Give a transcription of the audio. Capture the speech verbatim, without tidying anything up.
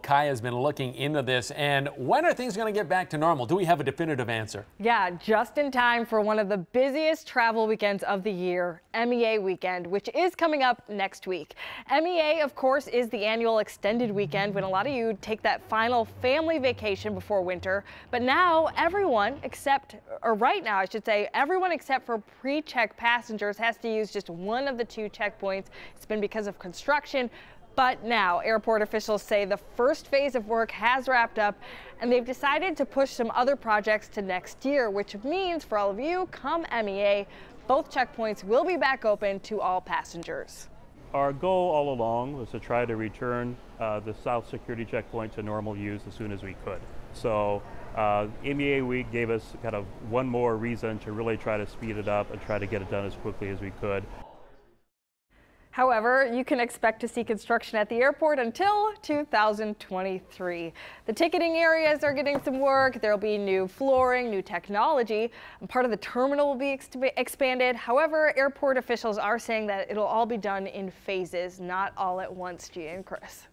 Kaya's been looking into this, and when are things going to get back to normal? Do we have a definitive answer? Yeah, just in time for one of the busiest travel weekends of the year, M E A weekend, which is coming up next week. M E A, of course, is the annual extended weekend when a lot of you take that final family vacation before winter. But now everyone except, or right now I should say, everyone except for pre-check passengers has to use just one of the two checkpoints. It's been because of construction. But now airport officials say the first phase of work has wrapped up and they've decided to push some other projects to next year, which means for all of you, come M E A, both checkpoints will be back open to all passengers. Our goal all along was to try to return uh, the South Security Checkpoint to normal use as soon as we could. So uh, M E A Week gave us kind of one more reason to really try to speed it up and try to get it done as quickly as we could. However, you can expect to see construction at the airport until two thousand twenty-three. The ticketing areas are getting some work. There'll be new flooring, new technology, and part of the terminal will be expanded. However, airport officials are saying that it'll all be done in phases, not all at once. Gia and Chris.